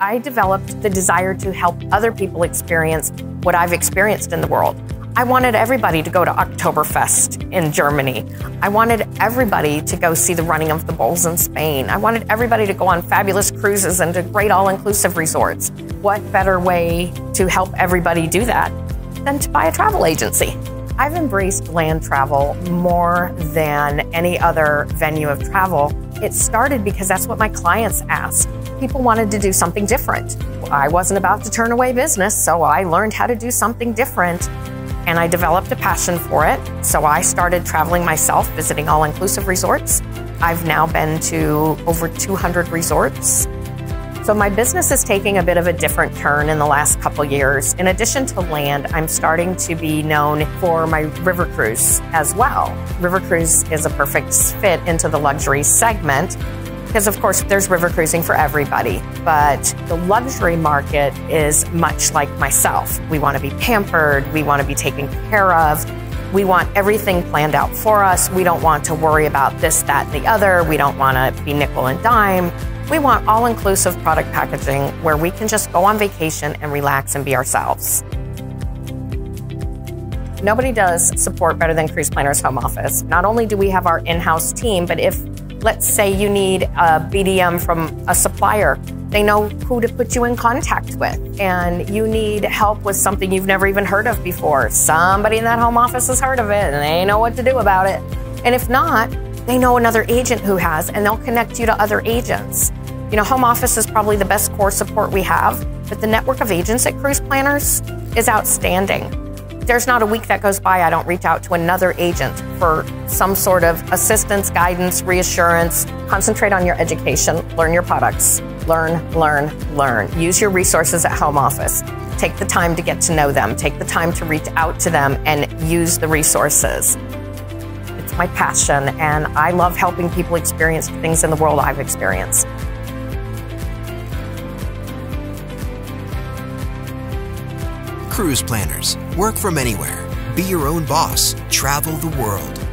I developed the desire to help other people experience what I've experienced in the world. I wanted everybody to go to Oktoberfest in Germany. I wanted everybody to go see the running of the bulls in Spain. I wanted everybody to go on fabulous cruises and to great all-inclusive resorts. What better way to help everybody do that than to buy a travel agency? I've embraced land travel more than any other venue of travel. It started because that's what my clients asked. People wanted to do something different. I wasn't about to turn away business, so I learned how to do something different. And I developed a passion for it. So I started traveling myself, visiting all-inclusive resorts. I've now been to over 200 resorts. So my business is taking a bit of a different turn in the last couple years. In addition to land, I'm starting to be known for my river cruise as well. River cruise is a perfect fit into the luxury segment because, of course, there's river cruising for everybody. But the luxury market is much like myself. We want to be pampered. We want to be taken care of. We want everything planned out for us. We don't want to worry about this, that, and the other. We don't want to be nickel and dime. We want all-inclusive product packaging where we can just go on vacation and relax and be ourselves. Nobody does support better than Cruise Planners Home Office. Not only do we have our in-house team, but if, let's say, you need a BDM from a supplier, they know who to put you in contact with. And you need help with something you've never even heard of before. Somebody in that home office has heard of it and they know what to do about it. And if not, they know another agent who has, and they'll connect you to other agents. You know, home office is probably the best core support we have, but the network of agents at Cruise Planners is outstanding. There's not a week that goes by I don't reach out to another agent for some sort of assistance, guidance, reassurance. Concentrate on your education, learn your products, learn. Use your resources at home office. Take the time to get to know them, take the time to reach out to them and use the resources. It's my passion, and I love helping people experience things in the world I've experienced. Cruise Planners. Work from anywhere. Be your own boss. Travel the world.